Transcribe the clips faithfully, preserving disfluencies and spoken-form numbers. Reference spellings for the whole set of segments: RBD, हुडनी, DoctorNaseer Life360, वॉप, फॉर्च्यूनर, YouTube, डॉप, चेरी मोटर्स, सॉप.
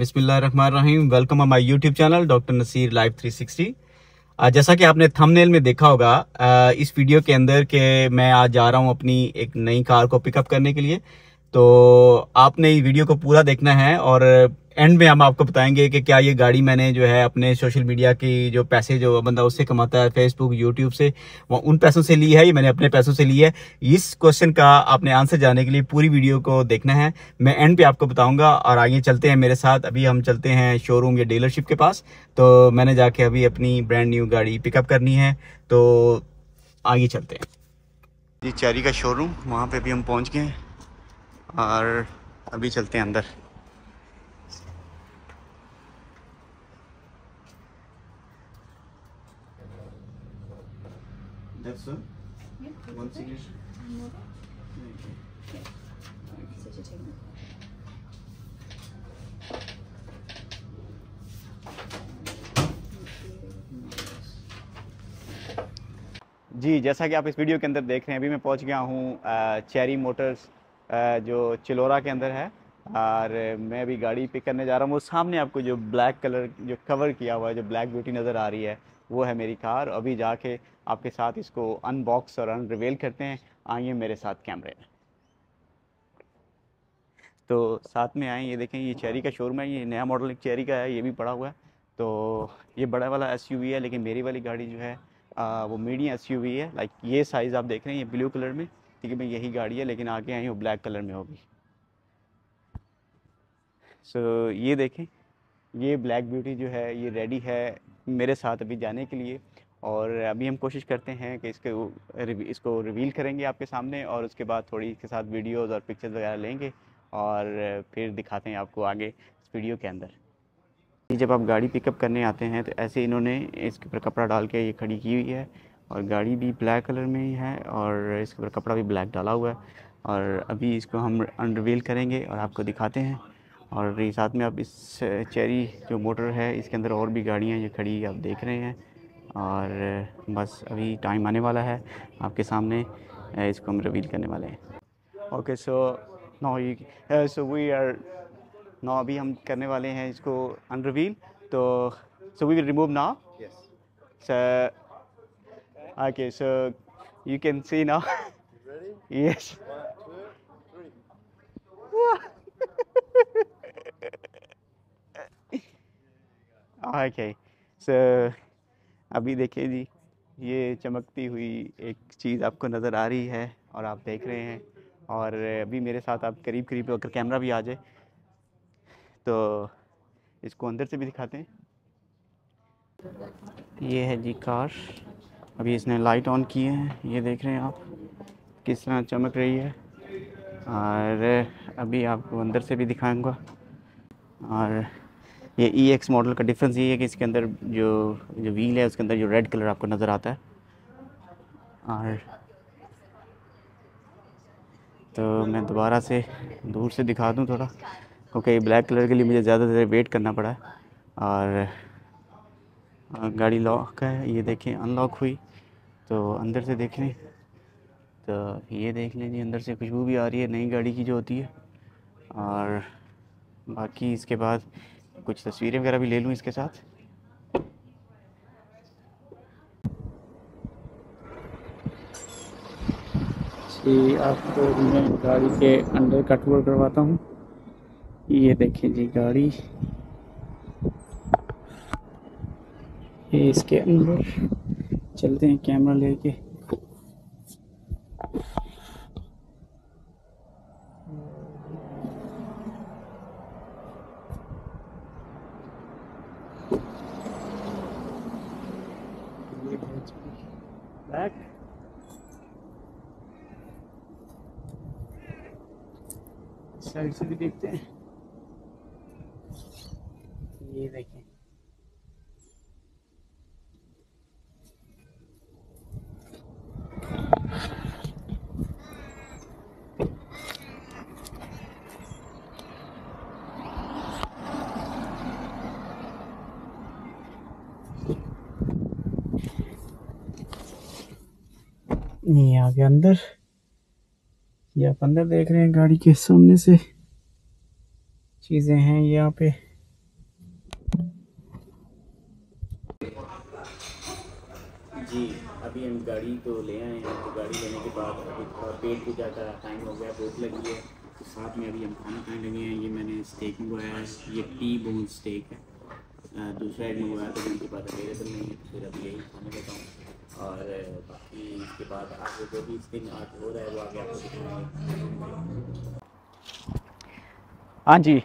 बिस्मिल्लाहिर्रहमानिर्रहीम। Welcome on my YouTube channel doctor Naseer live three sixty. जैसा कि आपने थंबनेल में देखा होगा इस वीडियो के अंदर के मैं आज जा रहा हूं अपनी एक नई कार को पिकअप करने के लिए, तो आपने इस वीडियो को पूरा देखना है और एंड में हम आपको बताएंगे कि क्या ये गाड़ी मैंने जो है अपने सोशल मीडिया की जो पैसे जो बंदा उससे कमाता है फेसबुक यूट्यूब से, वो उन पैसों से ली है या मैंने अपने पैसों से ली है। इस क्वेश्चन का आपने आंसर जानने के लिए पूरी वीडियो को देखना है, मैं एंड पे आपको बताऊंगा। और आइए चलते हैं मेरे साथ, अभी हम चलते हैं शोरूम या डीलरशिप के पास। तो मैंने जाके अभी अपनी ब्रांड न्यू गाड़ी पिकअप करनी है, तो आगे चलते हैं। ये चेरी का शोरूम, वहाँ पर भी हम पहुँच गए हैं और अभी चलते हैं अंदर। That's all? Yeah. One signature? No. Okay. Yeah. Okay. So just take it. जी, जैसा कि आप इस वीडियो के अंदर देख रहे हैं, अभी मैं पहुंच गया हूं चेरी मोटर्स जो चिलोरा के अंदर है और मैं अभी गाड़ी पिक करने जा रहा हूं। वो सामने आपको जो ब्लैक कलर जो कवर किया हुआ है, जो ब्लैक ब्यूटी नज़र आ रही है, वो है मेरी कार। अभी जाके आपके साथ इसको अनबॉक्स और अनरिवेल करते हैं। आइए मेरे साथ कैमरे में, तो साथ में आएँ। ये देखें, ये चेरी का शोरूम है, ये नया मॉडल एक चेरी का है, ये भी पड़ा हुआ है। तो ये बड़ा वाला एसयूवी है, लेकिन मेरी वाली गाड़ी जो है आ, वो मीडियम एसयूवी है। लाइक ये साइज़ आप देख रहे हैं, ये ब्लू कलर में, ठीक है, मैं यही गाड़ी है, लेकिन आगे आई वो ब्लैक कलर में होगी। सो so, ये देखें, ये ब्लैक ब्यूटी जो है ये रेडी है मेरे साथ अभी जाने के लिए। और अभी हम कोशिश करते हैं कि इसके इसको रिवील करेंगे आपके सामने, और उसके बाद थोड़ी इसके साथ वीडियोस और पिक्चर्स वगैरह लेंगे और फिर दिखाते हैं आपको आगे इस वीडियो के अंदर। जब आप गाड़ी पिकअप करने आते हैं तो ऐसे इन्होंने इसके ऊपर कपड़ा डाल के ये खड़ी की हुई है, और गाड़ी भी ब्लैक कलर में ही है और इसके ऊपर कपड़ा भी ब्लैक डाला हुआ है। और अभी इसको हम अनरिवील करेंगे और आपको दिखाते हैं। और ये साथ में आप इस चेरी जो मोटर है इसके अंदर और भी गाड़ियाँ ये खड़ी आप देख रहे हैं, और बस अभी टाइम आने वाला है आपके सामने इसको हम रिवील करने वाले हैं। Okay so no you so we are no अभी हम करने वाले हैं इसको अनरिवील, तो so we will remove now. Yes sir, okay so you can see now. Yes okay sir, अभी देखिए जी, ये चमकती हुई एक चीज़ आपको नज़र आ रही है और आप देख रहे हैं। और अभी मेरे साथ आप करीब करीब होकर कैमरा भी आ जाए तो इसको अंदर से भी दिखाते हैं। ये है जी कार, अभी इसने लाइट ऑन किए हैं, ये देख रहे हैं आप किस तरह चमक रही है। और अभी आपको अंदर से भी दिखाऊंगा। और ये ई एक्स मॉडल का डिफरेंस ये है कि इसके अंदर जो जो व्हील है उसके अंदर जो रेड कलर आपको नज़र आता है। और तो मैं दोबारा से दूर से दिखा दूं थोड़ा, क्योंकि ब्लैक कलर के लिए मुझे ज़्यादा देर वेट करना पड़ा है। और गाड़ी लॉक है, ये देखें अनलॉक हुई, तो अंदर से देख लें। तो ये देख लें जी, अंदर से खुशबू भी आ रही है नई गाड़ी की जो होती है। और बाकी इसके बाद कुछ तस्वीरें वगैरह भी ले लूँ इसके साथ। जी, आपको मैं गाड़ी के अंदर का टूर करवाता हूँ। ये देखिए जी गाड़ी, ये इसके अंदर चलते हैं कैमरा लेके। Back. साइड से भी देखते हैं, ये देखें। ये आगे अंदर, ये आप अंदर देख रहे हैं गाड़ी के सामने से चीज़ें हैं यहाँ पे। जी अभी हम गाड़ी तो ले आए हैं, तो गाड़ी लेने के बाद अभी थोड़ा पेट पूजा का टाइम हो गया, भूख लगी है, तो साथ में अभी हम खाना खाने लगे हैं। ये मैंने स्टेक मंगवाया है, ये टी बोन स्टेक है, दूसरा एक मंगवाया तो उनके पास अवेलेबल नहीं है, फिर अभी यही खाने लगा हूँ। और बाकी इसके बाद आगे जो भी इसके आज हो रहा है वो आगे आपको। हाँ जी,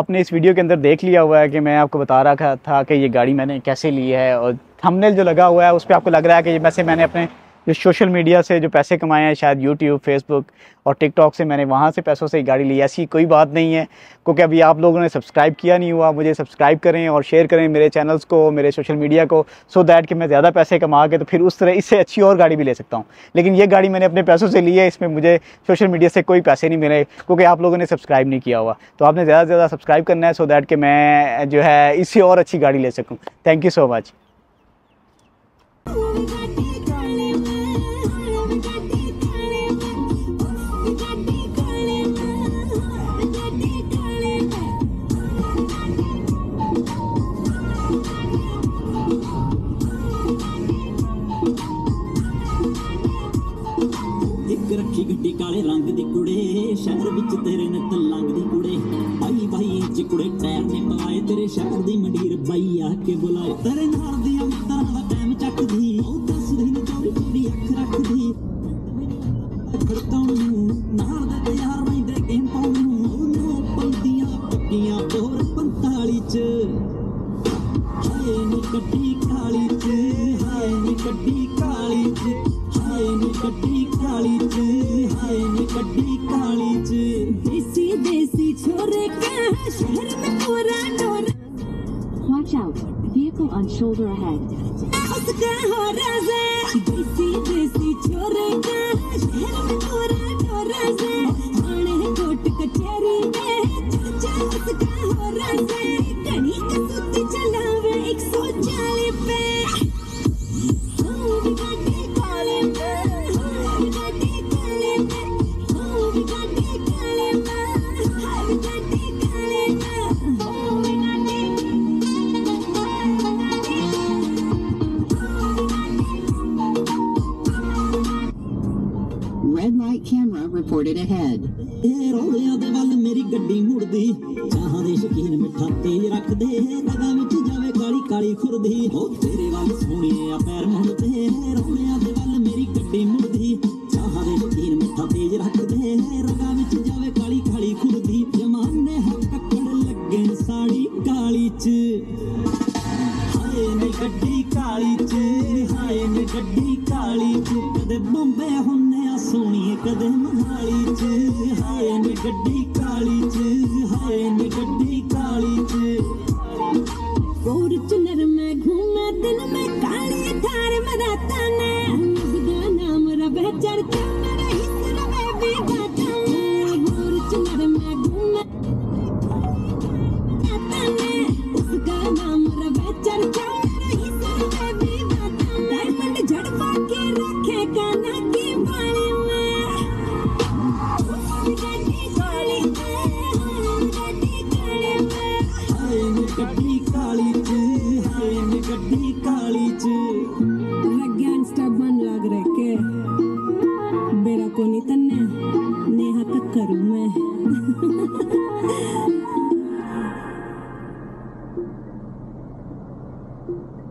आपने इस वीडियो के अंदर देख लिया हुआ है कि मैं आपको बता रहा था कि ये गाड़ी मैंने कैसे ली है, और थंबनेल जो लगा हुआ है उस पर आपको लग रहा है कि ये वैसे मैंने अपने जो सोशल मीडिया से जो पैसे कमाए हैं, शायद यूट्यूब, फेसबुक और टिकटॉक से मैंने वहाँ से पैसों से गाड़ी ली। ऐसी कोई बात नहीं है, क्योंकि अभी आप लोगों ने सब्सक्राइब किया नहीं हुआ। मुझे सब्सक्राइब करें और शेयर करें मेरे चैनल्स को, मेरे सोशल मीडिया को, सो दैट कि मैं ज़्यादा पैसे कमा के तो फिर उस तरह इससे अच्छी और गाड़ी भी ले सकता हूँ। लेकिन ये गाड़ी मैंने अपने पैसों से ली है, इसमें मुझे सोशल मीडिया से कोई पैसे नहीं मिले, क्योंकि आप लोगों ने सब्सक्राइब नहीं किया हुआ। तो आपने ज़्यादा से ज़्यादा सब्सक्राइब करना है, सो दैट कि मैं जो है इससे और अच्छी गाड़ी ले सकूँ। Thank you so much. काले रंग दी कुड़े शहर विच तेरे नत्त लंघदी कुड़े भाई भाई इंच कुड़े टैर ने पवाए तेरे शहर दी मंडीर बाई आके बुलाए तेरे नाल दी मित्तरां दा टाइम चटदी ओ दस दिन चोरी चोरी अख रखदी करता हूं नाल दे ते यार वैंदे गेम पाउं ओ नो पंदियां पक्कियां तोर पैंतालीस च हाय नी कट्टी काली च हाय नी कट्टी काली च हाय नी कट्टी काली च कटी काली च देसी देसी छोरे का शहर में पूरा door watch out vehicle on shoulder ahead उसका हो रहा है देसी देसी छोरे का शहर में पूरा डोर है थाने कोर्ट कचहरी में चाचा उसका हो रहा है गणी कसुत चलावे एक सौ चालीस पे हम कटी काले में reported ahead eh roleya de wal meri gaddi muddi jahan de shakeen mitha tej rakh de daga vich jave kaali kaali khurdi oh tere wal sohniya pair mudde roleya de wal meri gaddi muddi jahan de shakeen mitha tej rakh de daga vich jave kaali kaali khurdi jamane hak takad lagge saadi kaali ch haaye ne gaddi kaali ch haaye ne gaddi kaali ch kade bombe hunne सोनिए कदे मोहाली च हाय नी गड्डी काली च हाय नी गड्डी काली च फॉर्च्यूनर में घूमे दिन में काली थार में राता ने उसका नाम रब चढ़ता मेरे हिस्से में भी गाता फॉर्च्यूनर में घूमे राता ने उसका नाम रब चढ़ता मेरे हिस्से में भी गाता डायमंड झड़पा के रखे गाना की करूं मैं